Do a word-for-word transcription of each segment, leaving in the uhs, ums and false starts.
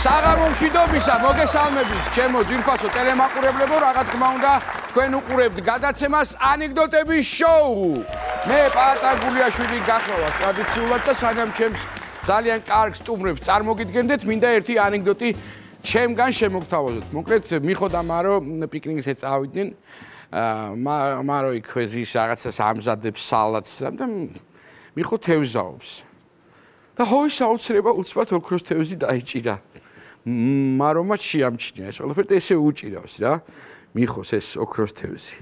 საღამომში დობისა მოგესალმებით ჩემო ძირფასო ტელემაყურებლებო რა თქმა უნდა თქვენ უყურებთ გადაცემას ანეკდოტების შოუ მე პატა გულიაშვილი გახლავთ ტრადიციულად და სანამ ჩემს ძალიან კარგ სტუმრებს წარმოგიდგენდეთ მინდა ერთი ანეკდოტი ჩემგან შემოგთავაზოთ მოკლედ მიხოდა მარო პიკნიკზე წავიდნენ მარო იქ ხეზის რაღაცას ამზადებს სალატს და მიხო თევზაობს და ჰოის აუცრება უცბად ოქროს თევზი დაიჭირა. მარომა შეამჩნია ეს ყველაფერი და ესე უჭირავს რა. მიხოს ეს ოქროს თევზი.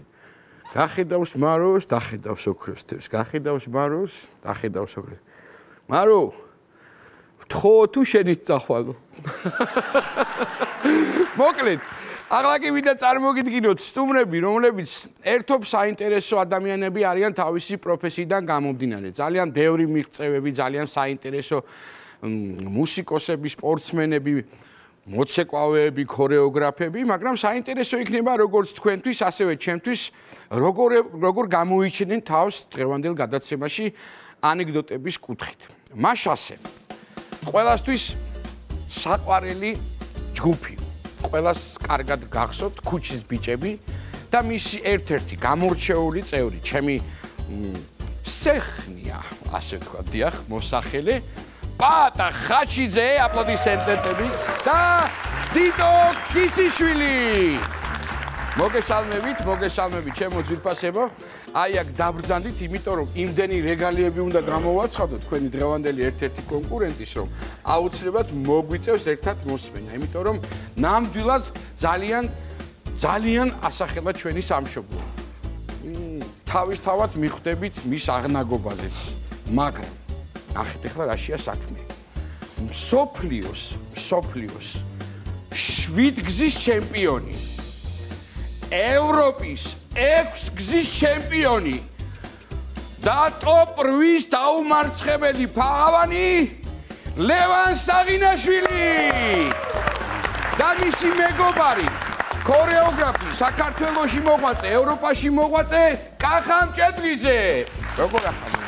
გახედავს მაროს, დახედავს ოქროს თევზს. გახედავს მაროს, დახედავს ოქროს. მარო თხო თუ შენით წახვალო. მოკლედ, ახლა კი ვიდა წარმოგიდგინოთ სტუმრები, რომლებიც ერთობ საინტერესო ადამიანები არიან თავისი პროფესიიდან გამომდინარე. ძალიან ბევრი მიღწევები, ძალიან საინტერესო მუსიკოსები, სპორტსმენები, მოცეკვავეები, ქორეოგრაფები, მაგრამ საინტერესო იქნება როგორც თქვენთვის, ასევე ჩემთვის, როგორ როგორ გამოიჩენენ თავს დღევანდელ გადაცემაში ანეკდოტების კუთხით. მას ასე. ყველასთვის საყვარელი ჯგუფი ყველას კარგად გახსოვთ ქუჩის ბიჭები და მისი ერთ-ერთი გამორჩეული წევრი ჩემი სეხნია ასე თქვა დიახ მოსახელე პატა ხაჩიძე აპლოდისმენტები და დიტო კისიშვილი მოგესალმებით მოგესალმებით ჩემო ძვირფასებო აი აქ დაბრძანდით იმიტომ რომ იმდენი რეგალიები უნდა გამოვაცხადოთ თქვენი დღევანდელი ერთ-ერთი კონკურენტის რომ აუცილებლად მოგვიწევს ერთად მოსმენა იმიტომ რომ ნამდვილად ძალიან ძალიან ასახელა ჩვენი სამშობლო თავისთავად მიხვდებით მის აღნაგობაზეც მაგრამ ახეთ ახლა რაშია საქმე მსოფლიოს მსოფლიოს შვიდგზის ჩემპიონი Europis, ex-gzis championi. Da top რვის დაუმარცხებელი ფაღავანი ლევან საგინაშვილი. და მისი მეგობარი, ქორეოგრაფი, საქართველოში მოღვაწე, ევროპაში მოღვაწე, კახამჭედლიძე. როგორ ახალი?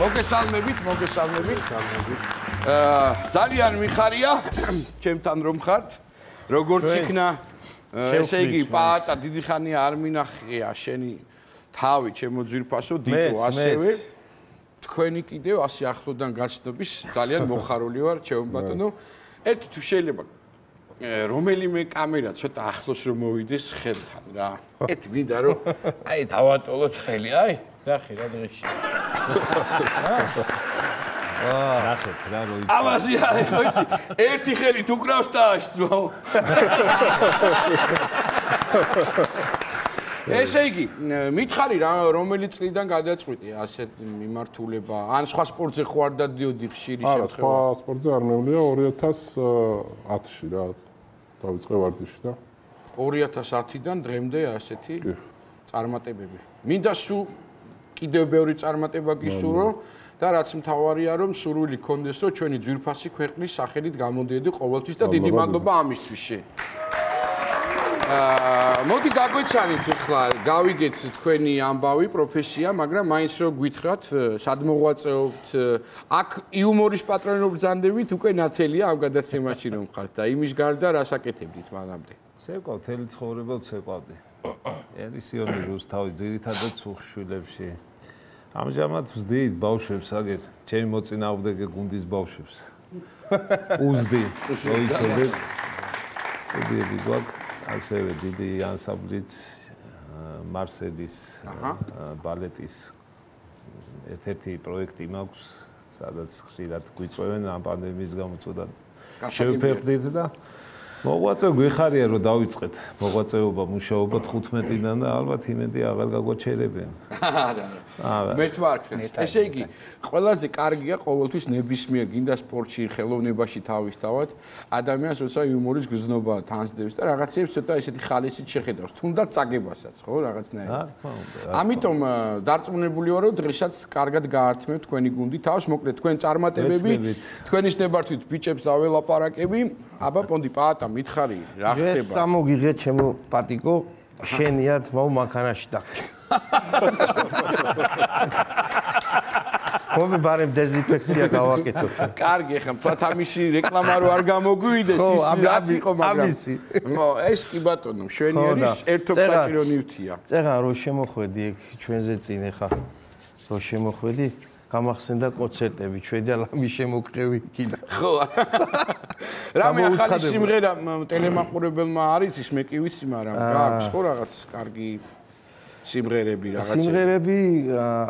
მოგესალმებით, მოგესალმებით. აა, ძალიან მიხარია, ჩემთან რომ ხართ, როგორც იქნა ესე იგი პატა დიდი ხანია არ მინახია შენი თავი ჩემო ძვირფასო დიტო ასევე თქვენი კიდევ ასე ახლოდან გაცნობის ძალიან მოხარული ვარ ჩემო ბატონო ერთი თუ შეიძლება რომელიმე კამერა ცოტა ახლოს რომ მოვიდეს ხელთან რა ეთ მინდა რომ აი დავატოლოთ ხელი აი ნახე რა დღეში ნახეთ რა როი ამაზე აი ხოიცი ერთი ხელი თუ კრავს ტაშს მოუ ესე იგი მითხარი რა რომელი წლიდან გადაწყვიტე ასეთ მიმართულება ან სხვა სპორტზე ხო არ დადიოდი ხშირი შემთხვევა არა სხვა სპორტზე არ მევლია ორი ათას ათში რა დავიწყე ვარდიში და ორი ათას ათიდან დღემდე ასეთი წარმატებები მინდა სულ კიდევ ბევრი წარმატება გისურვო და რაც მთავარია რომ სურვილი გქონდეს რომ ჩვენი ძვირფასი ქვეყნის სახელით გამოდიედი ყოველთვის და დიდი მადლობა ამისთვის შე. აა მოდი გაგვეცანით ახლა გავიგეთ თქვენი ამბავი პროფესია, მაგრამ მაინც რომ გითხრათ სად მოღვაწეობთ, აქ იუმორის პატრონობ ბრძანდებით უკვე ნათელია ამ გადაცემაში რომ ხართ და იმის გარდა რას აკეთებდით მანამდე? ცეკვავ თელი ცხოვრება ცეკვავდი. ერისიონი რუსთავი ძირითადად სუხშვილებში ამჟამად ვზდით ბავშვებს აგეთ, ჩემი მოწინააღმდეგე გუნდის ბავშვებს. უზდი, მოიცოდეთ. სტუდიები გვაქვს, ასევე დიდი ანსამბლიც მარსელის ბალეტის ერთ-ერთი პროექტი მაქვს, სადაც ხშირად გვიწვევენ ამ პანდემიის გამოწვევიდან. შევფერხდით და მოგვაწევ გვიხარია რომ დავიწყეთ მოღვაწეობა მუშაობა თხუთმეტიდან და ალბათ იმედი აღარ გაგვაჩერებიან. არა არა. მეთვარქეთ. ესე იგი, ყველაზე კარგია ყოველთვის ნებისმიერ გინდა სპორტში, ხელოვნებაში თავისთავად ადამიანს როცა იუმორის გზნობა თანსდევს და რაღაცებს ცოტა ესეთი ხალისით შეხედავს, თუნდაც წაგებასაც, ხო, რაღაცნაირად. რა თქმა უნდა. ამიტომ დარწმუნებული ვარ რომ დღესაც კარგად გაართმევთ თქვენი გუნდი თავს, მოკლედ თქვენ წარმატებები, თქვენის ნებართვით ბიჭებს დაველაპარაკები, აბა პონდი პატა მითხარი რა ხდება ეს სამოგიღე ჩემო პატიკო შენიაც მოუ მანქანაში დაგე Komi barem dezinfeksia გავაკეთოთ. Კარგი, ხა მწვათ ამიში რეკლამა რო არ გამოგვიდეს ის რაც იყო, მაგრამ ამისი. ხო, ეს კი ბატონო, შვენიერის ერთობ საჭირო ნივთია. წერა რო შემოხვედი ეგ ჩვენზე წინ ხა რო შემოხვედი გამახსენდა კონცერტები, ჩვენდა ლამი შემოგყევი კიდე. ხო. რამე ახალი სიმღერა ტელემაყურებელმა არის ის მე კი ვიცი, მაგრამ გაქვს ხო რაღაც კარგი სიმღერები რაღაცა. სიმღერები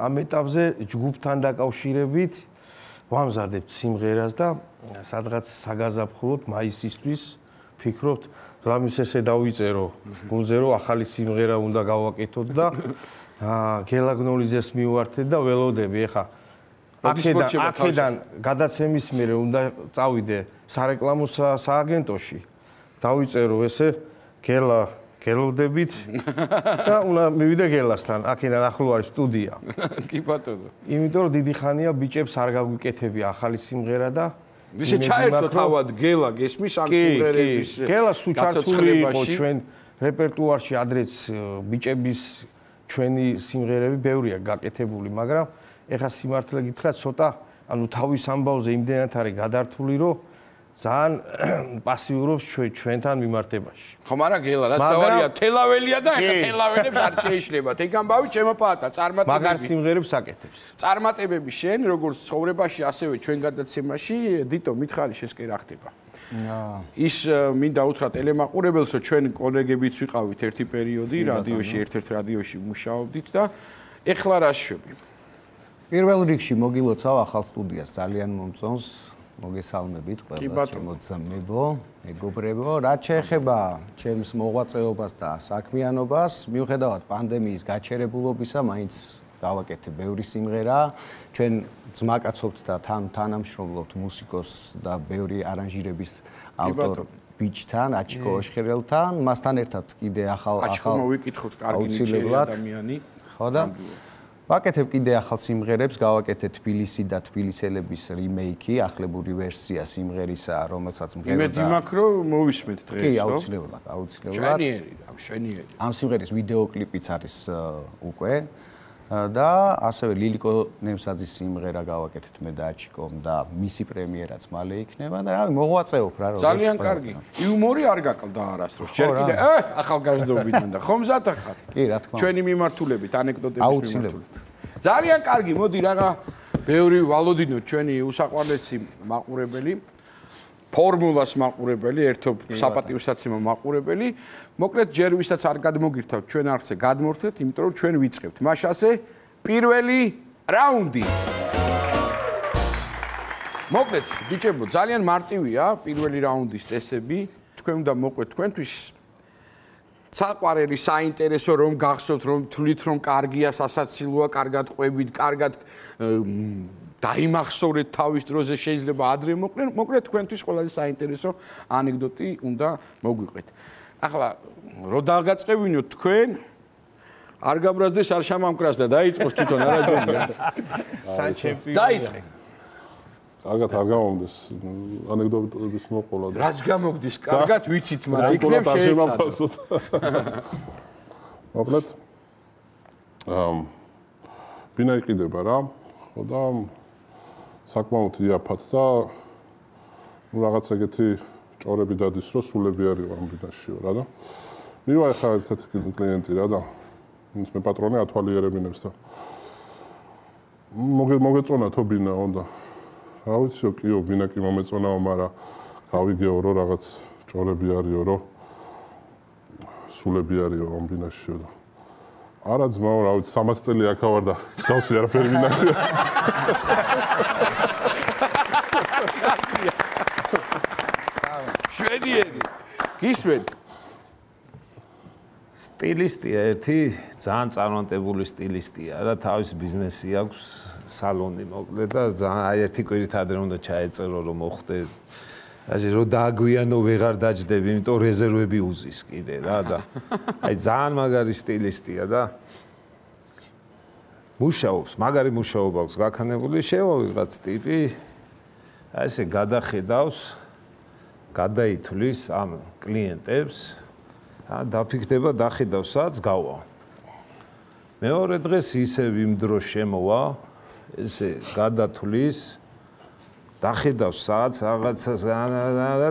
ამ ეტაპზე ჯგუფთან დაკავშირებით ვამზადებთ სიმღერას და სადღაც საგაზაფხულოდ მაისისთვის ფიქრობთ, რამის ესე დავიწერო, გულზე რომ ახალი სიმღერა უნდა გავაკეთოთ და გელაგნოლიძეს მივვართეთ და ველოდები ხა. აქედან აქედან გადაცემის მერე უნდა წავიდე სარეკლამო სააგენტოში. დავიწერო ესე გელა გელოდებით და უნდა მივიდე გელასთან. აქედან ახლო არის სტუდია. კი ბატონო. იმიტომ რომ დიდი ხანია ბიჭებს არ გაგვიკეთებია ახალი სიმღერა და ვიზე ჩაერთო თავად გელა გესმის ამ სიმღერების. გელა სუჩართული იყო ჩვენ რეპერტუარში ადრეც ბიჭების ჩვენი სიმღერები ბევრია გაკეთებული, მაგრამ ეხა სიმართლე გითხრათ, ცოტა, ანუ თავის ამბავზე იმდენად არის გადართული, რომ ძალიან პასიურობს ჩვენთან მიმართებაში. ხო, მაგრამ გელა რაც თავარია, თელაველია და ეხა თელაველებს არ შეეშლებათ. ეგ ამბავი ჩემო პატა, წარმატებები. მაგარ სიმღერებს აკეთებს. წარმატებები შენ, როგორც ცხოვრებაში, ასევე ჩვენ გადაცემაში, დიტო, მითხარი შენს კი რა ხდება. ის მინდა უთხრა ტელემაყურებელსო, ჩვენ კოლეგებიც ვიყავით ერთი პერიოდი, რადიოში, ერთ-ერთ რადიოში მუშაობდით და ეხლა რა შვები. პირველ რიგში მოგილოცავ ახალ სტუდიას, ძალიან მომწონს, მოგესალმებით ყველას, შემოძამებო, მეგობრებო. რაც შეეხება ჩემს მოღვაწეობას და საქმიანობას, მიუხედავად პანდემიის გაჩერებულობისა, მაინც დავაკეთე ბევრი სიმღერა. ჩვენ ძმაკაცობთ და თან თანამშრომლობთ მუსიკოს და ბევრი არანჟირების ავტორ ბიჭთან, აჩიკო ოშხერელთან, მასთან ერთად კიდე ახალ ახალ მოვიკითხოთ კარგი ნიჭიერი ადამიანი. ხო და ვაკეთებ კიდე ახალ სიმღერებს, გავაკეთე თბილისი და თბილისელების რიმეიკი, ახლებური ვერსია სიმღერისა, რომელსაც მღეროდა. იმედი მაქვს, რომ მოვისმეთ დღეს, ხო? კი, აუცილებლად, აუცილებლად. შვენიერი, შვენიერი. ამ სიმღერის ვიდეოკლიპიც არის უკვე. და ასევე ლილიკო ნემსაძის სიმღერა გავაკეთეთ მე და აჩიკომ და მისი პრემიერაც მალე იქნება და რავი მოღვაწეობ რა როგორც ძალიან კარგი იუმორი არ გაკლდა არასდროს ჯერ კიდე ე ახალგაზრდობიდან და ხომზათ ახლა კი რა თქმა უნდა ჩვენი მიმართულებით ანეკდოტების მიმართულებით ძალიან კარგი მოდი რაღა ბევრი ვალოდინოთ ჩვენი უსაყვარლესი მაყურებელი ფორმულას მაყურებელი, ერთობ საპატიოსაცემო მაყურებელი, მოკლედ ჯერ ვისაც არ გადმოგირთავთ, ჩვენ არხზე გადმორთეთ, იმიტომ რომ ჩვენ ვიწყებთ. მაშ ასე პირველი რაუნდი. მოკლედ, ბიჭებო, ძალიან მარტივია პირველი რაუნდის წესები. თქვენ უნდა მოყვეთ თქვენთვის საყვარელი, საინტერესო რომ გახსოვთ, რომ თვლით რომ კარგია, სასაცილოა, კარგად ყვებით, კარგად დაიმახსოვრეთ თავის დროზე შეიძლება ადრე მოკლედ, მოკლედ თქვენთვის ყველაზე საინტერესო ანეკდოტი უნდა მოგვიყვეთ. ახლა რო დაგაწყევინოთ თქვენ არ გაბრაზდეს არ შემამკრას და დაიწყოს თვითონ არაჯონია. საჩემპიონი. დაიწყე. კარგად არ გამომდეს ანეკდოტების მოყოლა. რაც გამოგდის, კარგად ვიცით, მაგრამ იქნებ შეიძლება. მოკლედ. აა ბინა იყიდება რა. ხო და საკმაოდ იაფად და ну რაღაც ეგეთი ჭორები დადის რომ სულები არ იყო ამ ბინაში რა და მივა ხა ერთ-ერთი კლიენტი რა და ის მე პატრონი ათვალიერებინებს და მოგე მოგეწონათო ბინაო და რა ვიციო კიო ბინა კი მომეწონაო მაგრამ გავიგეო რომ რაღაც ჭორები არისო რომ სულები არისო ამ ბინაშიო და არა ძმაო რა ვიცი სამას წელი აქ ვარ და გავსი არაფერი მინახე შვენიერი გისმენ სტილისტია ერთი ძალიან წარმატებული სტილისტია რა თავის ბიზნესი აქვს სალონი მოკლედ და ძალიან აი ერთი კვირით ადრე უნდა ჩაეწერო რომ მოხდე ასე რომ დააგვიანო ვეღარ დაждდები იმიტომ რეზერვები უზის კიდე რა და აი ძალიან მაგარი სტილისტია და მუშაობს მაგარი მუშაობა აქვს გაქანებული შევავიღაც ტიპი აი ესე გადახედავს გადაითვლის ამ კლიენტებს დაფიქრდება დახედავს სადაც გავა მეორე დღეს ისევ იმ დროს შემოვა ესე გადათulis დახედავს საათს რაღაცას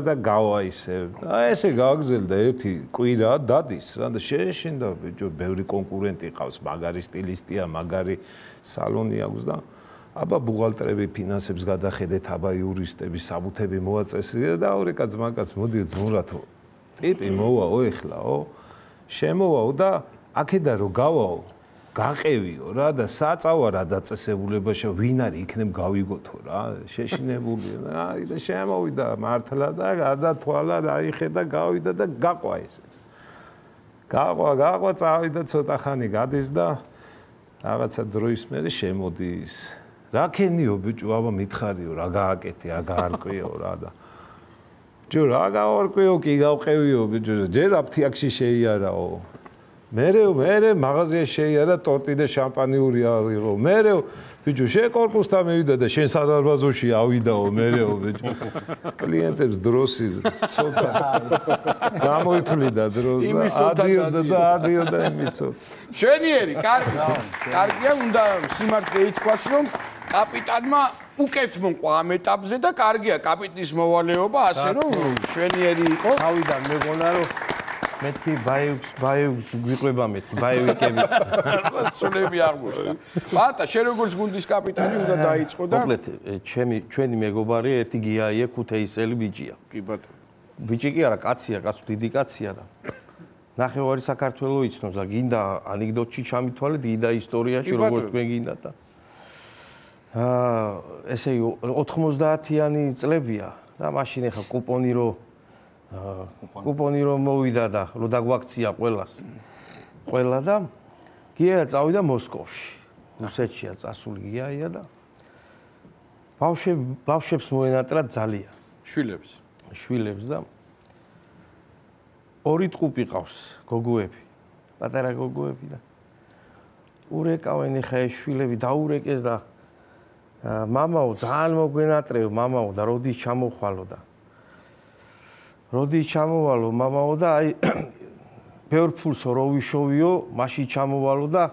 და გავაისევ. Აი ესე გააგზელდა ერთი კვირა დადის რა და შეეშინდა ბიჭო ბევრი კონკურენტი ყავს, მაგარი სტილისტია, მაგარი სალონი აქვს და აბა ბუღალტრები ფინანსებს გადახედეთ, აბა იურისტები საბუთები მოაწესრიე და ორი კაცმაკაც მოდი ძმურათო. Ტიპი მოვაო ეხლაო. Შემოვაო და აქედან რო გავაო გაყევიო რა და საწავა რა დაწესებულებაში ვინ არის იქნებ გავიგოთო რა შეშინებული რა და შემოვიდა მართლა და გადათვალა აიხედა გავიდა და გაყვა ისეც გაყვა გაყვა წავიდა ცოტა ხანი გადის და რაღაცა დროის მერე შემოდის რა ქენიო ბიჭო აბა მითხარიო რა გააკეთე რა გაარკვიო რა და ჯო რა გაარკვიო კი გავყევიო ბიჭო ჯერ აფთიაქში შეიარაო Mero, mero, magazine sheyara torti de champagne uriaro. Mero, bicho she korpus ta mevida da shen sadarvazoshi avidao mero bicho. Klientebs drosi tsota. Gamoitulida dros. Adioda da adioda imitso. Shenieri, kargi. Kargia unda simartve ithkvats rom kapitanma ukets monqva am etapze da kargia kapitnis movaleba ase rom shenieri iqo avidan megona rom Metki bayuks bayuks guiqeba metki bayuikeb. Sulemi argus. Mata sherogors gundis kapitani uda daiqo da. Komplet chemi cheni megobari erti giaie kuteyiseli biçia. Ki bato. Biçi ki ara katsia, katsu didi katsia da. Nakhevari sakartvelo itsnovs da ginda anekdotchi chamithvale dida istoriashi rogors tven ginda da. Ah, ese otkhdmosdaatიანი წლებია და მაშინ ეხა კუპონი რო კუპონი რომ მოვიდა და რო დაგვაქცია ყველას. Ყველა და გია წავიდა მოსკოვში. რუსეთშია წასული გიაია და ბავშვებ ბავშვებს მოენატრა ძალიან. შვილებს. შვილებს და ორი ტყუპი ყავს გოგოები. პატარა გოგოები და ურეკავენ ხა ეს შვილები დაურეკეს და მამაო ძალიან მოგვენატრევ მამაო და როდის ჩამოხვალო და Rodi chamovalo mamao da ai beor pulso ro vishovio mashi chamovalo da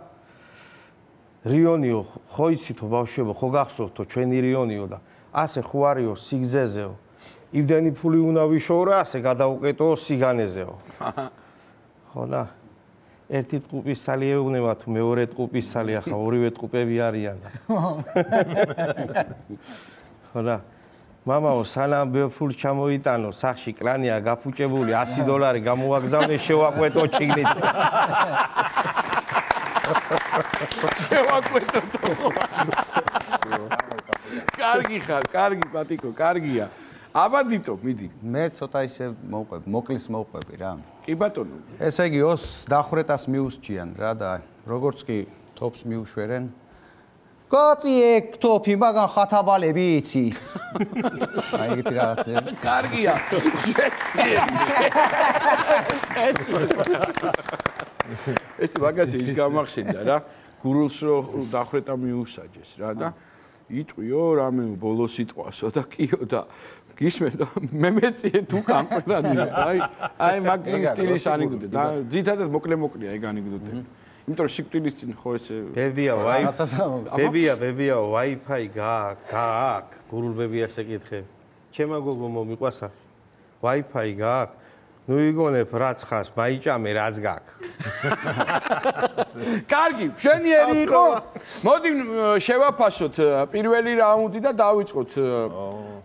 rionio khoitsito bavshebo kho gaghsovto chveni rionio da ase kho ario sigzezeo imdeni puli una vishov ra ase gadauketo siganezeo kho da ერთი ტყუპის სალი ეუბნება თუ მეორე ტყუპის სალი ახლა ორივე ტყუპები არიან და ხო და Mama, salam beopul chamoitano, saxshi krania gapuchebuli, one hundred dolari gamovagzavne shevaqveto chignit. Shevaqveto to. Kargi khar, kargi patiko, kargia. Aba dito, midi. Me tsota ise mowqeb, moklis mowqebi ra. Ki batono. Ese igi ოცდაორი ათასი miuschian ra da rogorts ki tops miushveren. Kotsi topi magan khatabalები იცის. Აი ეგეთი რაღაცა. Კარგია. ეს ვაგაცი ის გამახსენდა რა. გურულს რო დახრეტა მიუსაჯეს რა და იწვიო რამე ბოლო სიტყვასო და კიო და გისმენდა მე მეწიე თუ გამყრანია. აი აი მაგ სტილის ანეკდოტი და ძირითადად მოკლე მოკლეა ეგ ანეკდოტები. Იმიტომ რომ სიკვდილის წინ ხო ესე ბებია ბებია ბებია Wi-Fi გააქვს გურულბებია შეკითხე ჩემო გოგო მომიყვას ახი Wi-Fi გააქვს ნუ იგონებ რაც ხარ ბაიჭამე რაც გააქვს კარგი შენიერი იყო მოდი შევაფასოთ პირველი რაუნდი და დავიწყოთ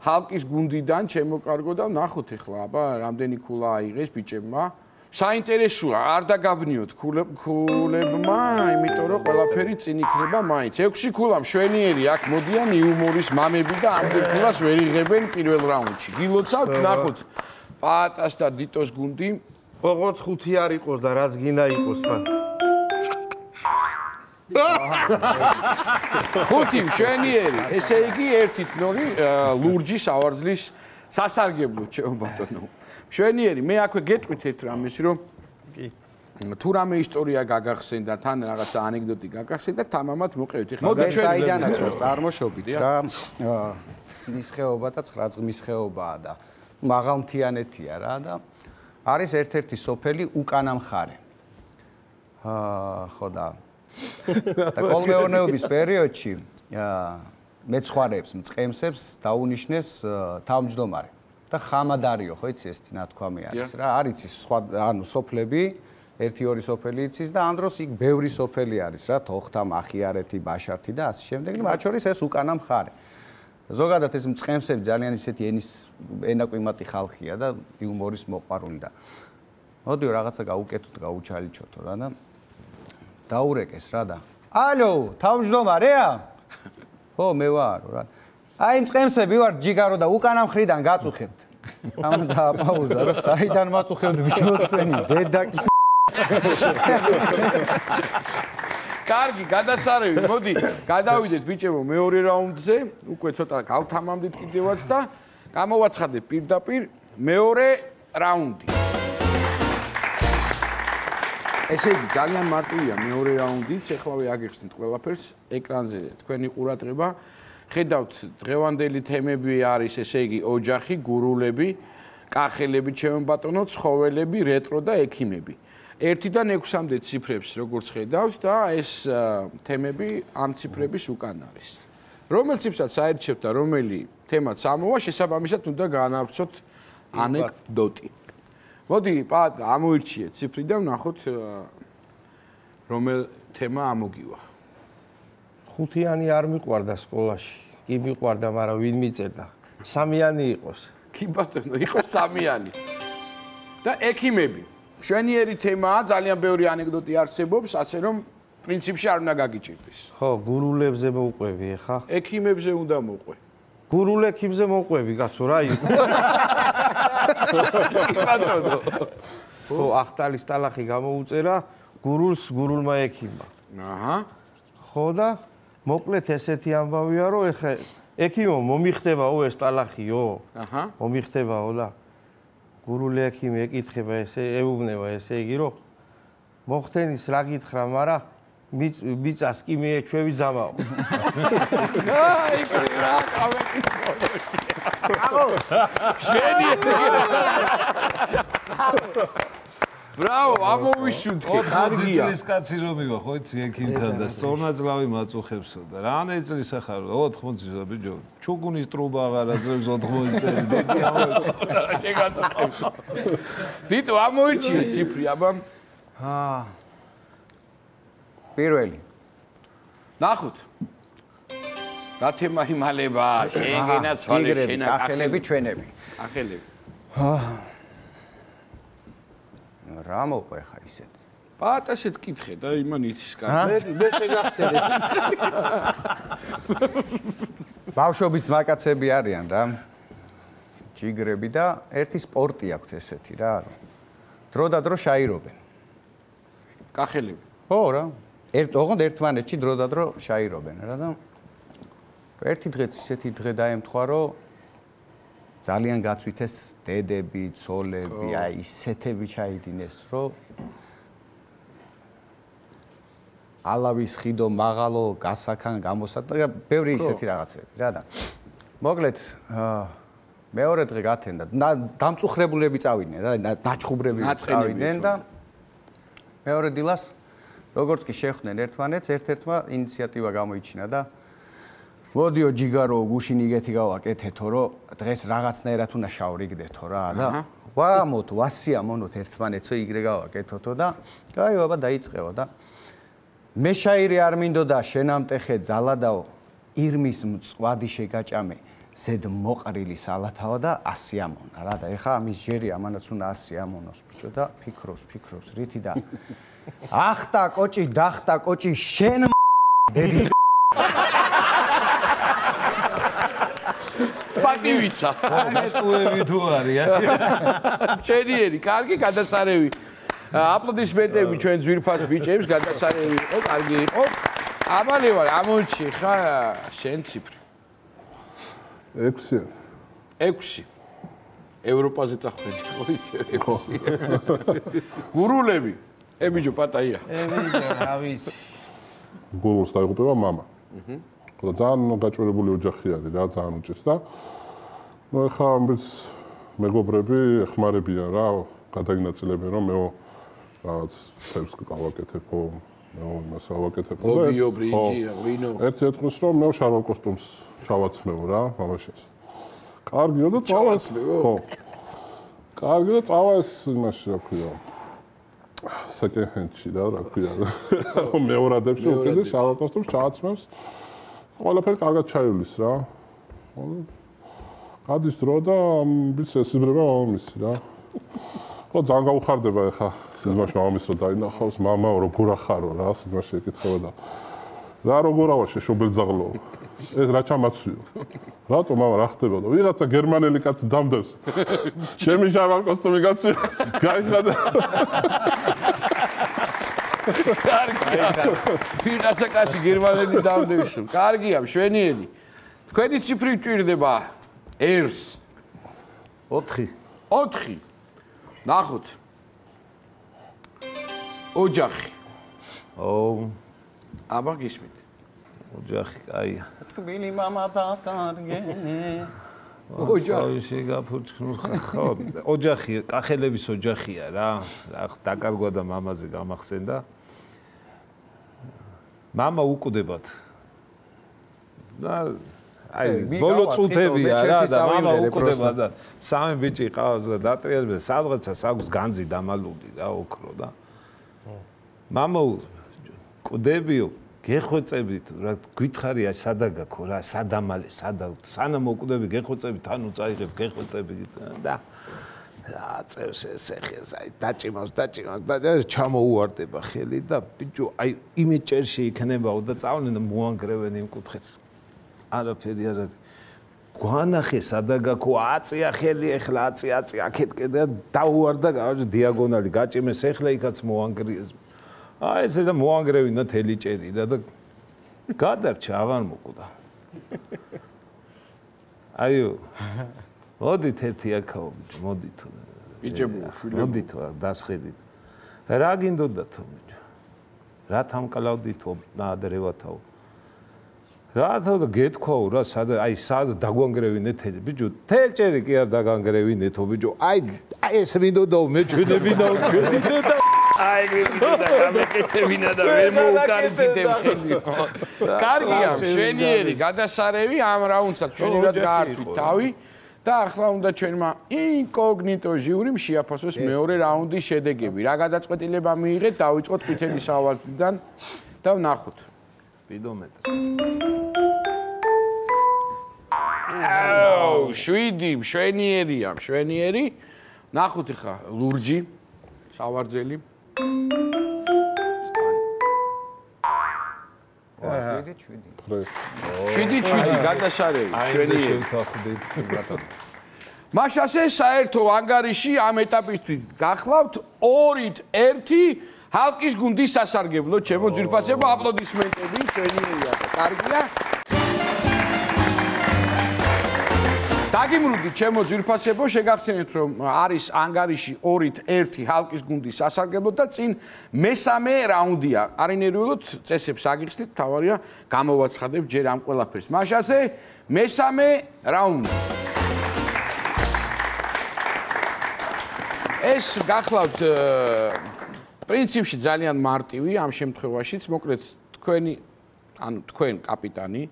ჰალკის გუნდიდან ჩემო კარგო და ნახოთ ახლა აბა რამდენი ქულა აიღეს ბიჭებმა საინტერესოა არ დაგაბნიოთ ქულებმა იმიტომ რომ ყველაფერი წინ იქნება მაინც ექვსი ქულა მშვენიერი აქ მოდიან იუმორის მამები და ამ ქულას ვერ იღებენ პირველ რაუნდში გილოცავთ ნახოთ პატას და დიტოს გუნდი როგორც ხუთი არ იყოს და რაც გინდა იყოს ხუთი მშვენიერი ესე იგი ერთით ნორი ლურჯი სავარძლის სასარგებლო ჩემო ბატონო Შენიერი, მე აქვე გეტყვით ერთ რამეს, რომ კი. Თუ რამე ისტორია გაგახსენდა, თან რაღაცა ანეკდოტი გაგახსენდა, თამამად მოყევით. მოდი საიდანაც ვარ წარმოშობით რა. ხსნის ხეობა და ცხრაძღმის ხეობაა და მაღალმთიანეთია რა და არის ერთ-ერთი სოფელი უკანა მხარე. აა, ხო და და კოლმეურნეობის პერიოდში მეცხვარეებს, მწყემსებს დაუნიშნეს თავმჯდომარე და ხამადარიო, ხო იცი ეს თინათქვამი არის რა, არ იცის სხვა ანუ სოფლები, ერთი ორი სოფელი იცის და ამ დროს იქ ბევრი სოფელი არის რა, თოხთა, მახიარეთი, ბაშართი და ასე შემდეგ, მათ შორის ეს უკანა მხარე. ზოგადად ეს მწყემსები ძალიან ისეთი ენის ენაკვიმატი ხალხია და იუმორის მოყვარული და მოდიო რაღაცა გაუკეთოთ, გაუჩალიჩოთ რა და დაურეკეს რა და ალო, თავმჯდომარეა? Ho me var, right? I am scared to be a jigaro da ukanam khridan gatsukhebd. Am da pauza ra saidan matsukhebd bichotqveni dedaki. Კარგი, გადასარევი, მოდი, გადავიდეთ ბიჭებო მეორე რაუნდზე, უკვე ცოტა გავთამამდით კიდევაც და გამოვაცხადეთ პირდაპირ მეორე რაუნდი. ესე იგი ძალიან მარტივია მეორე რაუნდი, ეხლავე აგიხსნით ყველაფერს ეკრანზე თქვენი ყურადღება. Ხედავთ, დღევანდელი თემები არის ესე იგი ოჯახი, გურულები, კახელები, ჩემო ბატონო, ცხოველები, რეტრო და ექიმები. ერთიდან ექვსამდე ციფრებს როგორც ხედავთ და ეს თემები ამ ციფრების უკან არის. რომელ ციფრსაც აირჩევთ და რომელი თემაც ამოვა, შესაბამისად უნდა განავრცოთ ანეკდოტი. Მოდი, პატ, ამოირჩიეთ ციფრიდან ვნახოთ რომელ თემა ამოგივა. ხუთიანი არ მიყვარდა სკოლაში. კი მიყვარდა, მაგრამ ვინ მიწერდა? სამიანი იყოს. კი ბატონო, იყოს სამიანი. და ექიმები. მშვენიერი თემაა, ძალიან ბევრი ანეკდოტი არსებობს, ასე რომ პრინციპში არ უნდა გაგიჭირდეს. ხო, გურულებზე მოყვები ხა? ექიმებზე უნდა მოყვე. გურულ ექიმებზე მოყვები, კაცო რა იყო? Batono. Ho ახტალის ტალახი გამოუწერა გურულს გურულმა ექიმმა. აჰა. ხო და მოკლედ ესეთი ამბავია რომ ეხა ექიმო მომიხდებაო ეს ტალახიო? აჰა. მომიხდებაო და გურული ექიმი ეკითხება ესე ეუბნება ესე იგი რომ მოხდენის რა გითხრა, მაგრამ მიწას კი მეეჩვევი ძამაო. აი, რა ამბავი. Bravo, I'm always shooting. I'm always catching up with you. How did you get into this? Torn out of my mouth, I said. I'm not really sure. Oh, what was it? Did you? Chukun is true, but I said, what was it? Dito, I'm always shooting. Cipri, abam. Ah, really? Nachut. That him, him, haleba. Sheena, Swale, Sheena. Achelebi, Chwenebi. Achelebi. Ramo, by Haiset. But I said, kid, head. I'm an idiot. Bauschobitz, my cat, Sebiarian, Ram. Chigrebida, Ertis Portiak, Setidar. Troda Droshai Robin. Kachelebi. Oh, Erdogan, Ertman, Chidroda Droshai Robin. Radam. Ერთი დღეც ისეთი დღე დაემთხვა, რომ ძალიან გაწვითეს დედები, ძოლები, აი ისეთები ჩაიდინეს, რომ ალავის ხიდო მაღალო, გასახან გამოსატა, ბევრი ისეთი რაღაცები, რა და. მოკლედ მეორე დღე გათენდა, დამწუხრებულები წავიდნენ, რა, დაჭხუბრები წავიდნენ და მეორე დილას, როგორც კი შეხვდნენ ერთმანეთს, ერთ-ერთმა ინიციატივა გამოიჩინა და მოდიო ჯიგარო გუშინი გეთი გავაკეთეთო რომ დღეს რაღაცნაირად უნდა შავრიგდეთო რა და ვამოთ ასია მონოთ ერთმანეთსო იგრე გავაკეთოთო და აი ბაბა დაიწყეო და მე შაირი არ მინდოდა შენამტეხე ძალადაო ირმის მწვადი შეგაჭამე ზედ მოყრილი სალათავა და ასია მონა რა და ეხა ამის ჯერი ამანაც უნდა ასია მონოს ბიჭო და ფიქრობს ფიქრობს რითი და ახტა კოჭი დახტა კოჭი შენ დედის Pativica. Tuevi duari. Chenieri, kargi gadasarevi. Aplodismentები ჩვენ ძვირფას ბიჭებს გადასარევი იყო, კარგი იყო. ამალე ვარ, ამოიჩი ხა შენ ციფრი. ექვსი. ექვსი. ევროპაზე წახვედი, ხო ისე ექვსი. გურულები. ე ბიჭო პატაია. ე ბიჭო, რა ვიცი. გურულს დაიღუპება мама. აჰა. და ძალიან გაჭირებული ოჯახი არის და ძალიან უჭირს და ნუ ეხა ამის მეგობრები ეხმარებიან რა გადაგინაწილებენ რომ მეო რაღაც წელს გავაკეთებო I What zanga uchardeba echa? Since my mom is so dying, I house mama or gura charo. Right? Since my shekit chavada. Right? Or gura was she shobil zaglo. It's racha matsu. Right? Or mama rachte bado. We got a German elikat damdes. Chemi shaval kostomi gatsu. Guys, that. We got a gatsu German eli damdes. Kargi, I'm shweni. Kweni tsipri turdeba. Ers. Otchi. Otchi. Nachut. Ojach. Oh. Aber Geschmied. Ojach, ay. Bili mama tatkar gene. Ojach. Ojach, კახელების ოჯახია რა. რა დაკარგვა და მამაზე გამახსენდა. მამა უკვდებათ. და I bolo tsutebi ara da mama uqdeba da sami bichi qavs da datrielbe sadratsa sagus ganzi damaluli ra okro da mama uqdebio gexotsebit ra gvitxaria sada gakho ra sadamale sada sana moqdebi gexotsebit anu tsaigheb gexotsebit da აწევს ეს ეხეს აი დაჭიმავს დაჭიმავს და ჩამოუვარდება ხელი და ბიჭო აი იმეჭერში იქნებაო და წავლენ და მოანგრევენ იმ კუთხეს არაფერი არ არის. გვანახე სადა გაქო აწია ხელი ეხლა აწია აწია კეთკედა დაუვარდა დიაგონალი გაჭიმეს ეხლა იქაც მოანგრევეს. აი ესე და მოანგრევინა თელი ჭერი და გადარჩა აღარ მოკვდა. აიო. მოდით ერთი აქაო ბიჭო, მოდით. ბიჭებო, მოდით დასხედით. რა გინდოდათო ბიჭო? რა თამკლავდითო ნაადრევათაო? Rather the gate call, I said that one grave in it. Did you tell Jerry that one grave in it? I do not make it. I did not make it. Speedometer. Oh, Sweden, Swedish, I'm Swedish. Nachuticha, Lurgi, Savardzeli. Swedish, Swedish. Swedish, Swedish. Gada Sare. Swedish. Masha says, "Sire, to Angarishi, I'm at a bit. Gachlaut, Orit, Erti." Halkis gundi sasargeblo chemo dzirfatseba აპლოდისმენტები შენიერია და კარგია. დაგიმრუდი ჩემო ძირფასებო, შეგახსენეთ რომ არის ანგარიში ორით ერთი halkis gundi sasargeblo და წინ მესამე რაუნდია. არინერიულოთ წესებს აგიხსნით, თავარია გამოვაცხადებ ჯერ ამ ყველაფერს. მაშასე მესამე რაუნდი. ეს გახლავთ პრინციპში ძალიან მარტივი ამ შემთხვევაშიც მოკლედ თქვენი ანუ თქვენ კაპიტანი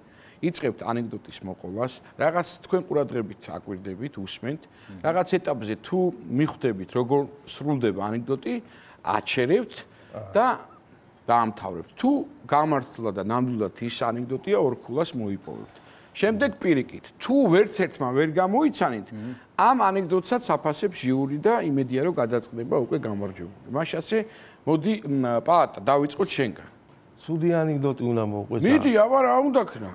იწყებთ ანეკდოტის მოყოლას რაღაც თქვენ ყურადღებით აკვირდებით უსმენთ რაღაც ეტაპზე თუ მიხვდებით როგორ სრულდება ანეკდოტი აჩერებთ და დაამთავრებთ თუ გამართლა და ნამდვილად ის ანეკდოტია ორქულას მოიპოვებთ შემდეგ პირიქით თუ ვერც ერთმა ვერ გამოიცანით Am anekdotsa apaseb juri da imedia ro gadaqneba ukve gamarjebuli. Mashase modi paata davitskot shenga. Tsudi anekdoti una moqvetsa. Midi ava ra unda kna.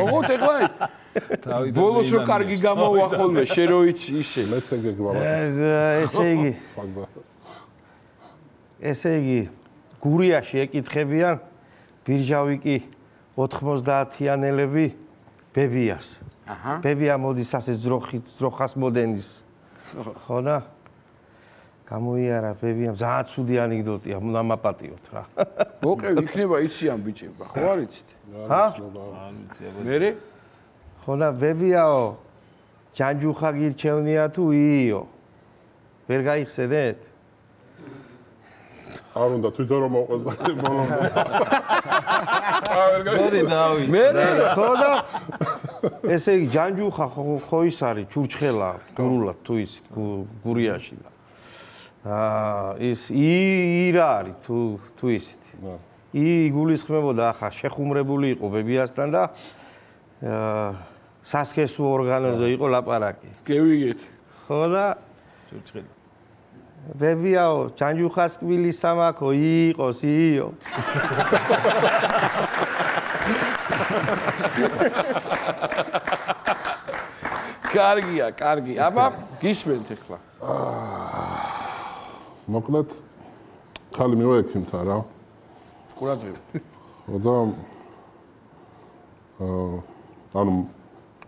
Ogot ekhla bolos ro kargi gamowa xolme she ro itsi ise. Metse gegvala. Ese igi. Ese igi guriashi ekitxebian birjavi ki otkmosdatianelebi bebias. Baby, I'm on this as it's rocky, rockas modenis. Hoda Camuera, baby, I'm Zatsu the anecdote. I'm not patio. Okay, you never eat some bitch. What is it? Huh? Very Hoda, baby, oh, Janju Hagil Chevnia to Io. Vergai said it. Arunda Twitter mo qazbati bolom. Meri davis. Meri khoda ესე იგი ჯანჯუხა ხო ის არის ჩურჩხელა გურულად თუ ის გურიაში და აა ის ირა არის თუ თუ ისეთი. I გულისხმებოდა ახლა შეხუმრებული იყო ბებიასთან და აა სასქესო ორგანოზე იყო ლაპარაკი. გევიგეთ. ხო და ჩურჩხელა ბებიაო ჯანჯუხას კბილი სამაქო იყოს იო. Kargia, kargia. Ama gitmedi tekrar. Maklat, kalmi var kim tara? Kurat mı? O da, anım,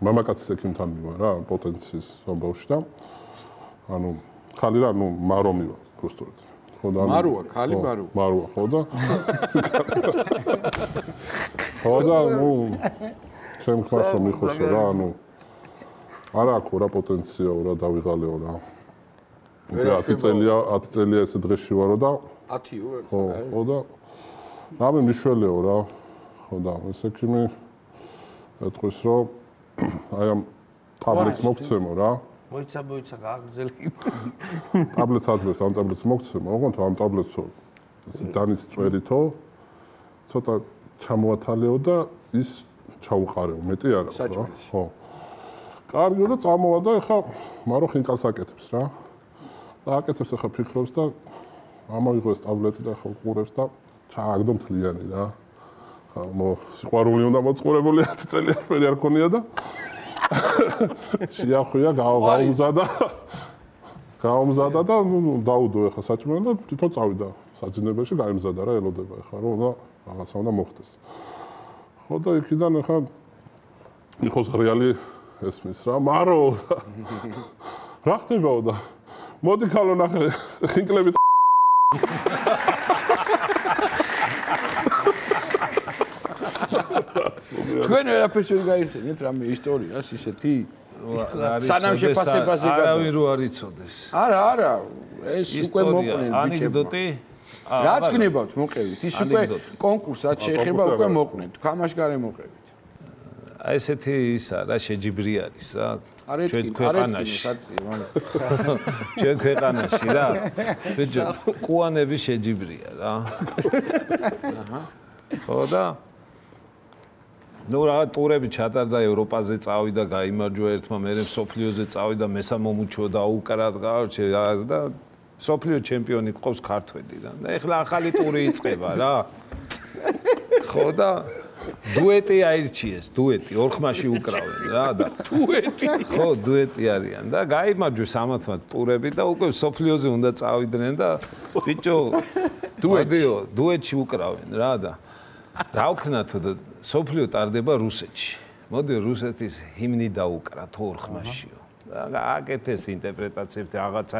memlekatse kim tanımıyor ha, potansiyel sonuçta, anım, kalır anım Maro mı var? Maro, kali Maro. Maro, o da. O da, bu, kim kafası mı koşuyor anım? Ara kora potansiyel ora davet alıyorlar. Atölye atölye sedreşi var orada. Atıyor. O o da. Abi müşveli ora. O da. Mesela kimi etkisro ayam tablet mokcem ora. Boyca boyca güzel. Tablet tablet tam tablet mokcem. Oğlum tam tablet sor. Sitan istrelito. Çota çamuatale oda is çavukarı. Mete yara. Saçma. Კარგი და წამოვადა ეხა მარო ხინკალს აკეთებს რა. და აკეთებს ეხა ფიქრობს და ამოიღოს ტაბლეტი და ეხა უყურებს და ჩააგდო მთლიანი რა. ხა ნუ სიყვარული უნდა მოწყურებული ათი წელი არ არ ქონია და შეახვია გაუგზადა. გაუმზადა და ნუ დაუდო ეხა საჭმელი და თვითონ წავიდა საძინებელში გამიზადა რა ელოდება ეხა რომ და რაღაცა უნდა მოხდეს. ხო და იქიდან ეხა იყოს რეალი ესმის რა მარო რა ხდებოდა მოდი ქალო ნახე ხინკლები თქვენ რა ფეშენ გაიხსენეთ რამე ისტორიას ისეთი სანამ შეფასებაზე არავინ რო არ იცოდეს არა არა ეს უკვე მოყვნენ ანეკდოტი რა გქნებავთ მოყევით ის უკვე კონკურსად შეიძლება უკვე მოყვნენ თამაში გარე მოყევით ესეთი ის არა შეჯიბრი არის რა ჩვენ ქვეყანაში ჩვენ ქვეყანაში რა ბიჭო კუანები შეჯიბრია რა აჰა ხო და ნუ რა ტურები ჩატარდა ევროპაზე წავიდა გამოიმარჯვა ერთმა მერე სოფლიოზე წავიდა მესამომუჩო დაუკრა გარჩე და სოფლიო ჩემპიონი ყავს ქართველი და ეხლა ახალი ტური იწყება რა ხო და დუეტი აირჩიეს, დუეტი ორხმაში უკრავენ რა და დუეტი. ხო, დუეტი არიან და გამოიმარჯვეს ამათმა ტურები და უკვე სოფლიოზე უნდა წავიდნენ და ბიჭო დუეტიო, დუეტში უკრავენ რა და რა ვქნათ და სოფლიო ტარდება რუსეთში. მოდი რუსეთის ჰიმნი დაუკრათ ორხმაშიო. და აკეთეს ინტერპრეტაციებს რაღაცა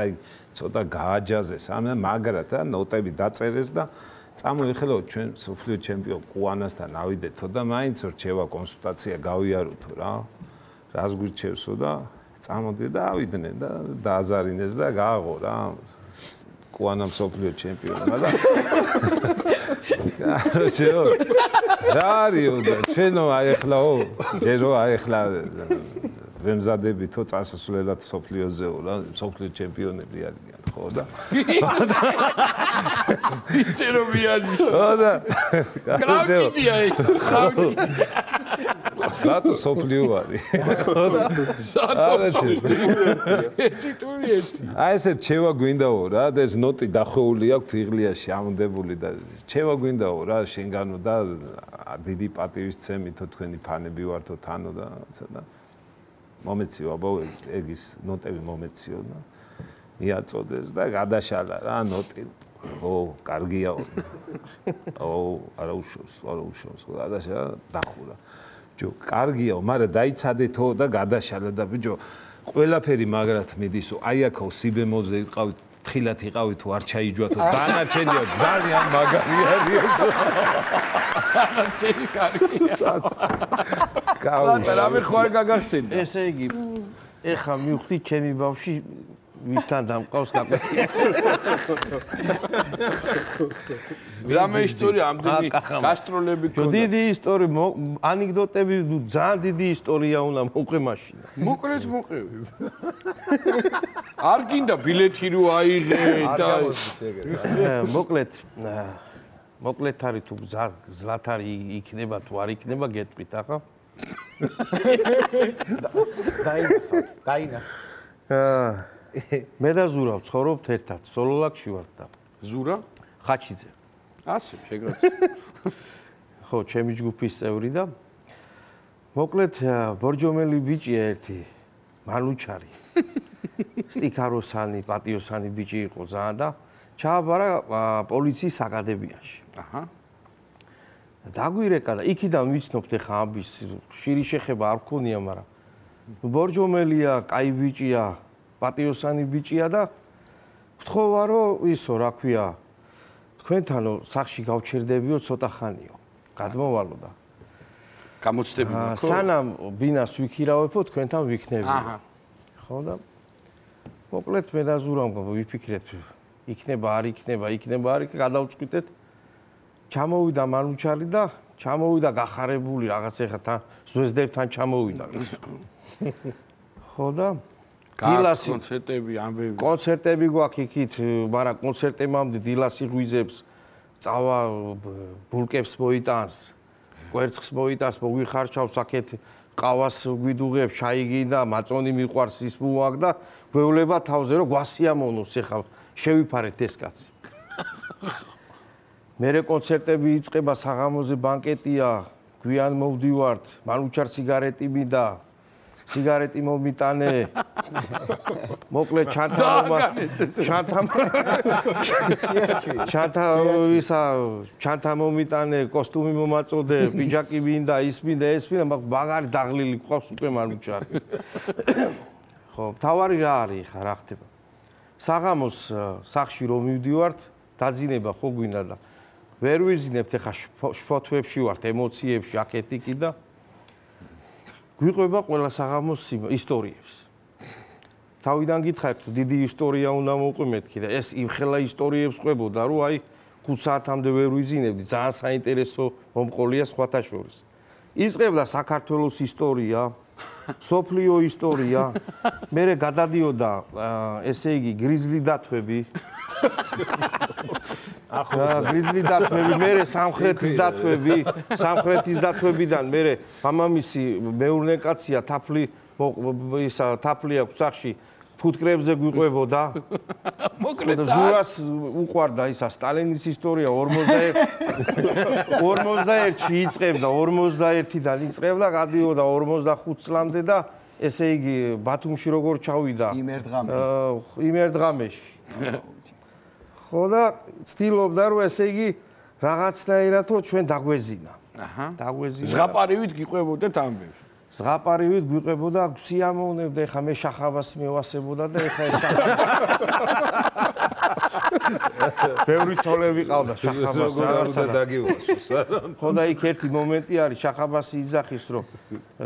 ცოტა გააჯაზეს, ამ მაგრად და ნოტები დაწერეს და წამოიხელო ჩვენ სოფლიო ჩემპიონ კუანასთან ავიდეთო და მაინც რჩევა კონსულტაცია გავიარო რა რას გვირჩევსო და წამოდი და ავიდნენ და დააზარინეს და გააღო რა კუანამ სოფლიო ჩემპიონმა და რჩეო რა არისო და ჩვენო აი ახლაო ჯერო აი ახლა ვემზადებითო წასასვლელად სოფლიოზეო რა სოფლიო ჩემპიონები არიან ხო და ისერობიანის ხო და კრავტიდია ეს ხავით სათო სოფლიო არის ხო და სათო ტიტული ერთი აი ესე ჩევა გვინდაო რა და ეს ნოტი დახვეული აქვს თიღლიაში ამოდებული და ჩევა გვინდაო რა შენგანო და დიდი პატივის ცემითო თქვენი ფანები ვართო თანო და რაღაცა და მომეციო აბა ეგის ნოტები მომეციო და მიაწოდეს და გადაშალა რა ნოტი ო კარგიაო ო არა უშავს არა უშავს გადაშალა დახურა ჯო კარგიაო მაგრამ დაიცადეთო და გადაშალა და ბიჭო ყველაფერი მაგრად მიდისო აი აქო სიბემოზე იყავით ხილათ იყავი თუ არ ჩაიჯვათო დანარჩენიო ძალიან მაგარი არის დანარჩენი კარგია გაუ რა მე ხوار გაგახსენდა ესე იგი ეხა მივხვდი ჩემი ბავში მისთან დამყავს კაპიტანი. რამე ისტორია ამდენი გასტროლები ქონდა. დიდი ისტორია, ანეკდოტები, ძალიან დიდი ისტორია უნდა მოყვე მაშინა. მოკლეს მოყვევი. არ გინდა ბილეთი რო აიღე და მოკლედ მოკლედ არის თუ ზლათ არის იქნება თუ არ იქნება გეტყვით ახლა. დაინახავთ, დაინახავთ. მე და ზურა ვცხოვრობთ ერთად, სოლოლაკში ვარ და ზურა ხაჩიძე. ასე შეგრაც. ხო, ჩემი ჯგუფის წევრი და მოკლედ ბორჯომელი ბიჭია ერთი, მანუჩარი. სტიქაროსანი, პატიოსანი ბიჭი იყო ძალიან და ჩააბარა პოლიციის აკადემიაში. აჰა. დაგვირეკა და იქიდან ვიცნობთ ხა ამის შირი შეხება არ ქონია, მაგრამ ბორჯომელია, კაი ბიჭია, პატიოსანი ბიჭია და გთხოვა რომ ისო რა ქვია თქვენთანო სახში გავჩერდებიო ცოტა ხანიო. გადმოვალო და გამოცდები მაქო. სანამ ბინას ვიქირავებო თქვენთან ვიქნებიო. აჰა. ხო და მოკლედ მე და ზურამ ვიფიქრეთ იქნება არ იქნება, იქნება არ იქნება, გადავწყვიტეთ. ჩამოვიდა მანუჩარი და ჩამოვიდა გახარებული რაღაც ეხა თან ზვესდებთან ჩამოვიდა. ხო და დილას კონცერტები ამბები კონცერტები გვაქვს იქით, მაგრამ კონცერტებამდე დილასი გვიძებს, წავა ბულკებს მოიტანს, კვერცხს მოიტანს, მოგვიხარჩავს აქეთ ყავას გვიდუღებს, შაი გინდა, მაწონი მიყვარს ის მოაქვს და გვევლება თავზე რომ გვასიამოვნოს ეხა შევიფარეთ ეს კაცი. მერე კონცერტები იწყება, საღამოზე ბანკეტია, გვიან მოვდივართ, მანუჩარ სიგარეტი მინდა, სიგარეტი მომიტანე. მოკლედ ჩანთაობა ჩანთაობა ჩანთაობისა ჩანთა მომიტანე, კოსტუმი მომაწოდე, პიჯაკი მინდა, ის მინდა, ეს მინდა, მაგ ბაგარი დაღლილი ყავს უკვე მანუჩარი. ხო, თავარი რა არის ხა რა ხდება? საღამოს სახში რომ მივდივართ, დაძინება ხო გვინდა და ვერ ვიზინებთ ხა შფოთვებში ვართ, ემოციებში, აკეტიკი და გვიყვება ყველა საღამოს ისტორიებს. თავიდან გითხარით, დიდი ისტორია უნდა მოვყვე მეთქი და ეს იმხელა ისტორიებს ყვებოდა, რომ აი ხუთ საათამდე ვერ ვიზინებდი, ძალიან საინტერესო მომყოლია სხვათა შორის. იწყებდა საქართველოს ისტორია, სოფლიო ისტორია, მერე გადადიოდა, ესე იგი, გრიზლი დათვები. ახლა გრიზლი დათვები, მერე სამხრეთის დათვები, სამხრეთის დათვებიდან მერე მამამისი მეურნე კაცია, თაფლი ისა თაფლი აქვს სახში, ფუტკრებზე გვიყვებოდა. მოკლედ ზურას უყვარდა ისა სტალინის ისტორია ორმოცდაერთში იწყებდა, ორმოცდაერთიდან იწყებდა, გადიოდა ორმოცდახუთ წლამდე და ესე იგი ბათუმში როგორ ჩავიდა? იმერდღამეში. ხო და ცდილობდა რომ ესე იგი რაღაცნაირად რომ ჩვენ დაგვეზინა. აჰა. დაგვეზინა. ზღაპარივით გიყვებოდეთ ამბებს. ზღაპარივით გიყვებოდა, სიამოვნებდა, ეხა მე შახაბას მევასებოდა და ეხა ეს ბევრი ცოლები ყავდა შახაბას რაღაცა დაგიუვასოს არა. ხო და იქ ერთი მომენტი არის, შახაბასი იძახის რომ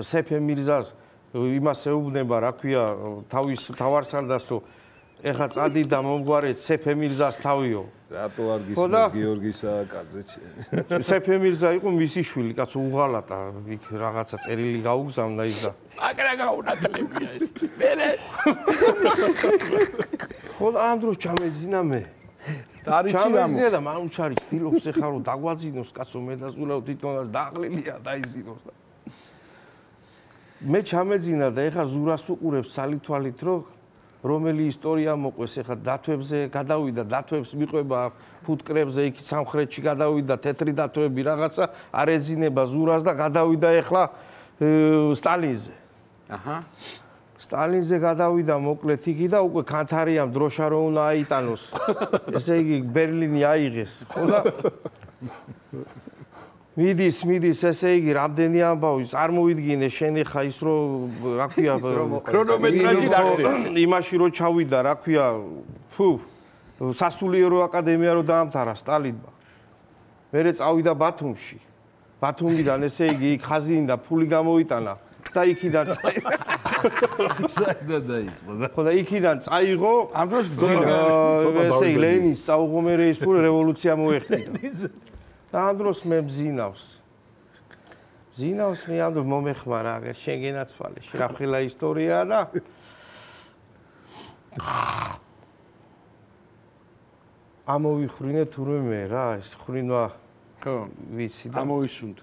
სეფე მირზას იმას ეუბნება, რა ქვია, თავის თავარსარდასო ეხა წადი და მომგვარეთ სეფე მირზას თავიო. რატო არ გისმის გიორგისა კაცი? სეფე მირზა იყო მისი შვილი, კაცო უღალატა, იქ რაღაცა წერილი გაუგზავნა ის და აკრა გაუნათლებია ეს. მერე ხო ამ დროს ჩამეძინა მე. ჩამეძინა და მანუჩარი ცდილობს ეხა რომ დაგვაძინოს კაცო, მე და ზულა თვითონაც დაღლილია დაიზინოს და მე ჩამეძინა და ეხა ზურას უყურებს სალითვალით რომ რომელი ისტორია მოყვეს, ეხა დათვებზე გადავიდა, დათვებს მიყვება, ფუტკრებზე, იქ სამხრეთში გადავიდა, თეთრი დათვები რაღაცა არ ეძინება ზურას და გადავიდა ეხლა სტალინზე. აჰა. სტალინზე გადავიდა მოკლედ იქი და უკვე კანთარიამ დროშა რო უნდა აიტანოს. ესე იგი ბერლინი აიღეს. ხო და მიდის, მიდის, ესე იგი, რამდენი ამბავი წარმოიდგინე შენ ხა ის რო რა ქვია ქრონომეტრაჟი დახტე. იმაში რო ჩავიდა, რა ქვია, ფუ, სასულიერო აკადემია რო დაამთავრა სტალინმა. მერე წავიდა ბათუმში. ბათუმიდან ესე იგი, ხაზინდა ფული გამოიტანა, და იქიდან წაიღო. საიდან დაიწყო და? ხო და იქიდან წაიღო. ამ დროს გძინა. ესე იგი ლენინს წაუღო მე ის პური რევოლუცია მოეხდინა. და ამ დროს მე ბზინავს. ბზინავს მე ამ დროს მომეხმარა აღარ შეგენაცვალე. რა ხელა ისტორია და ამოვიხრინე თურმე რა ეს ხრინვა ხო ვიცი და ამოვისუნთ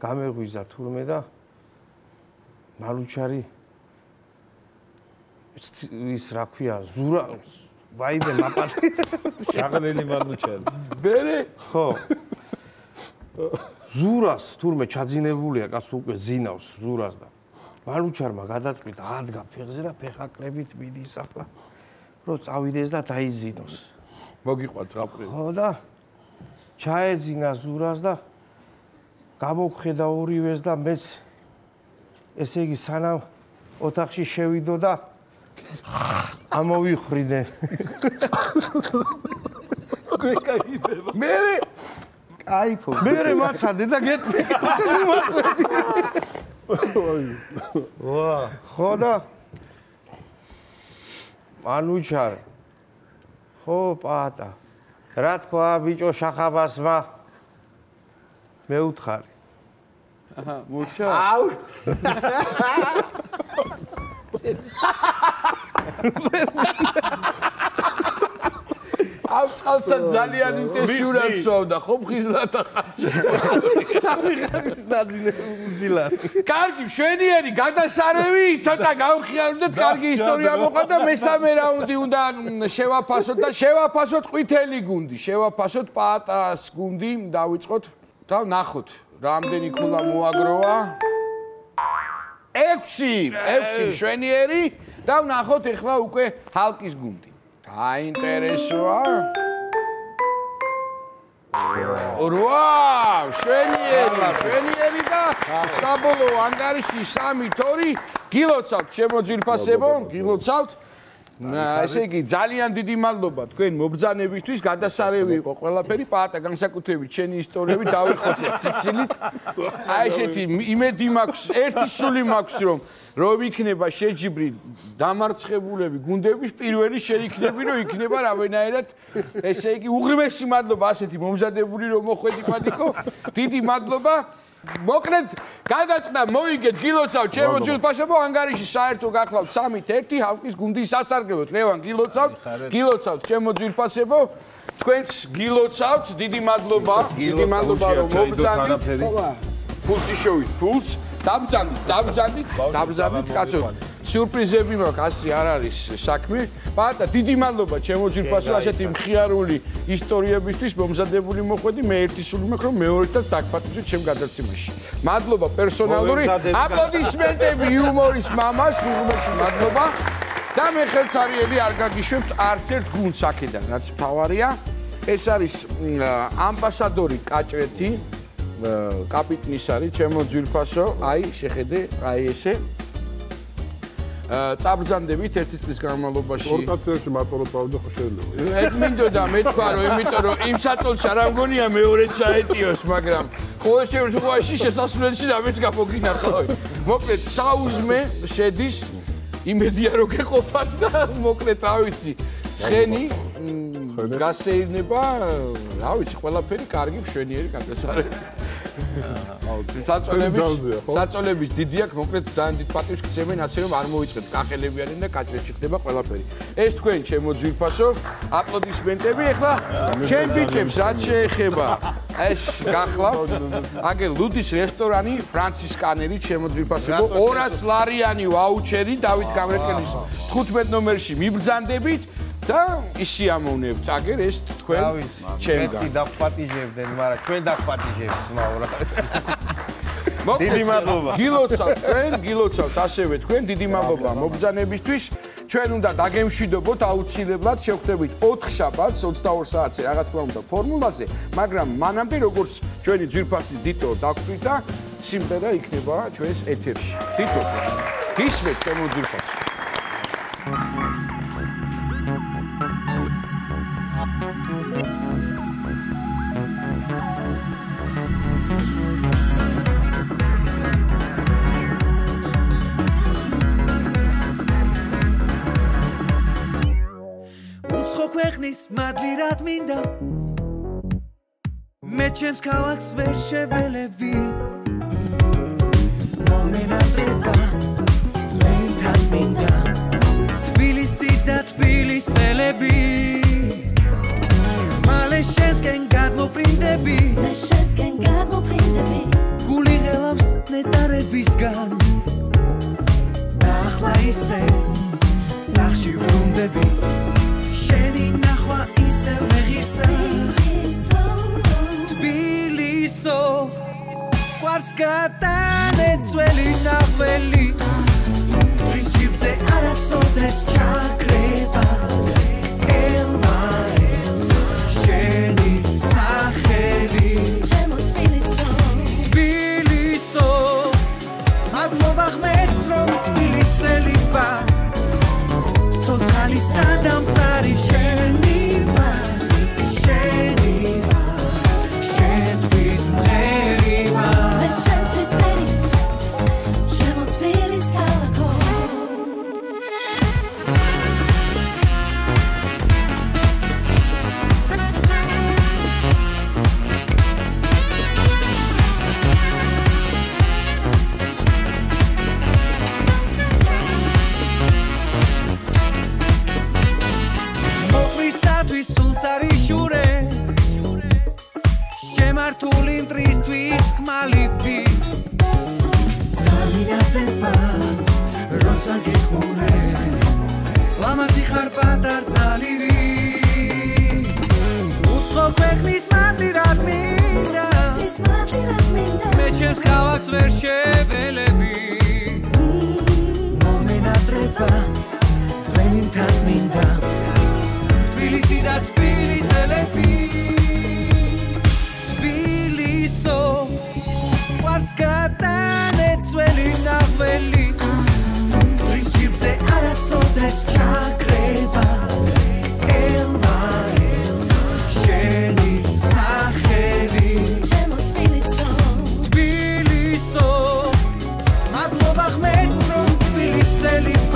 გამეღვიზა თურმე და მალუჩარი ის რა ქვია ზურა ვაიბე მაპატი შაღლენი მალუჩარი ბერე ხო ზურას თურმე ჩაძინებულია კაც უკვე ზინავს ზურას და მალუჩარმა გადაწყვიტა ადგა ფეხზე და ფეხაკრებით მიდის ახლა რო წავიდეს და დაიზინოს მოგიყვა წაფრი ხო და ჩაეძინა ზურას და გამოგხედა ორივეს და მეც ესე იგი სანამ ოთახში შევიდო და ამოვიხრინე გვეკაიბება მე კაიფო მე მოწადე და გეტყვი ვა ხო და მანუჩარ ხო პატა რა თქვა ბიჭო შახაბასმა მე უთხარი აჰა მოჩა აუ ავწყალსა ძალიან ინტენსიურად შოვდა ხო ფხიზლად ახალი სამი ღამის დაძინებულა კარგი მშვენიერი გადასარევი ცოტა გავხიარდეთ კარგი ისტორია მოყვა და მესამე რაუნდი უნდა შევაფასოთ და შევაფასოთ ყვითელი გუნდი შევაფასოთ პატას გუნდი დავიწყოთ და ნახოთ რამდენი ქულა მოაგროვა ექვსი ექვსი მშვენიერი და ნახოთ ეხლა უკვე ჰალკის გუნდი აინტერესოა? ვაუ, შვენიერი, შვენიერი და საბოლოო ანგარიში სამი ორი გილოცავთ შემოძირფასებო, გილოცავთ. ესე იგი ძალიან დიდი მადლობა თქვენ მობრძანებისთვის, გადასარევი იყო ყველაფერი, პატა განსაკუთრებით შენი ისტორიები დავიხოცეთ სიცილით. აი ესეთი იმედი მაქვს, ერთი სული მაქვს რომ რომ იქნება შეჯიბრი დამარცხებულები გუნდების პირველი შეიქნები რომ იქნება რავენაერად ესე იგი უღრმესი მადლობა ასეთი მომზადებული რომ მოხვედი პატიკო დიდი მადლობა მოკლედ გადაწყდა მოიგეთ გილოცავთ ჩემოძილფაშებო ანგარიში საერთო გახლავთ სამი ერთი ჰალკის გუნდის სასარგებლოდ ლევან გილოცავთ გილოცავთ ჩემოძილფასებო თქვენს გილოცავთ დიდი მადლობა დიდი მადლობა რომ მოგწამით ფულსი შევით ფულს დავძანით დავძანით დავძანით კაცო სიურპრიზები მაქვს ასე არ არის საქმე პატა დიდი მადლობა ჩემოძირფასო ასეთი მხიარული ისტორიებისთვის მომზადებული მოხვედი მე ერთი სული მაქვს რომ მეორედაც დაგფატიჟოთ ჩემ გადაცემაში მადლობა პერსონალური აპლოდისმენტები იუმორის მამას უღრმესი მადლობა და მე ხელსარიელი არ გაგიშვებთ არც ერთ გუნდს აქედან რაც თავარია ეს არის ამბასადორი კაჭრეთი კაპიტნის არის ჩემო ძირფასო აი შეხედე აი ესე წაბრძანდებით ერთი წლის განმავლობაში ორ კაცებში მარტო წავდო ხო შეიძლება ეგ მინდოდა მეთქვა რომ იმიტომ რომ იმ საწოლში არ ამგონია მეორე წაეტიოს მაგრამ ყოველ შემთხვევაში შესაძლოა ამის გაფოგინახავი მოკლედ საუზმე შედის იმედია რომ გეყოფათ და მოკლედ რა ვიცი ცხენი გასეირნება რა ვიცი ყველაფერი კარგი მშვენიერი გადასარევი საწოლების საწოლების დიდი აქვს მოკლედ ძალიან დიდ პატივს გცემენ ასე რომ არ მოიწყეთ კახელები არიან და კაჭრეთში ხდება ყველაფერი ეს თქვენ ჩემო ძვირფასო აპლოდისმენტები ეხლა ჩემ ბიჭებს რაც შეეხება ეს გახლავთ აგე ლუდის რესტორანი ფრანცისკანერი ჩემო ძვირფასებო ორასი ლარიანი ვაუჩერი დავით გამრეკელის თხუთმეტ ნომერში მიბრძანდებით და ისი ამოვნებთ აგერ ეს თქვენ ჩემგან მე დაგპატიჟებდნენ მაგრამ ჩვენ დაგპატიჟებს მაურა დიდი მადლობა გილოცავთ თქვენ გილოცავთ ასევე თქვენ დიდი მადლობა მობრძანებისთვის ჩვენ უნდა დაგემშვიდობოთ აუცილებლად შევხვდებით ოთხშაბათს ოცდაორ საათზე რა თქმა უნდა ფორმულაზე მაგრამ მანამდე როგორც ჩვენი ძვირფასი დიტო დაგხვდა სიმღერა იქნება ჩვენს ეთერში დიტო გისმენთ ჩემო ძვირფასო სახნის მადლი რად მინდა მე ჩემს ქალაქს ვერ შეველები მომენატრება ძველი თაც მინდა თბილისი და თბილისელები მალე შენსკენ გადმოპრინდები მე შენსკენ გადმოპრინდები გული ღელავს ნეტარებისგან ახლა ისე სახში ვუნდები შენი ნახვა ისე მეღირსა თბილისო ყვარს გატანე ძველი ნახველი პრინციპზე არასოდეს ჩაგრება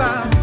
Bye.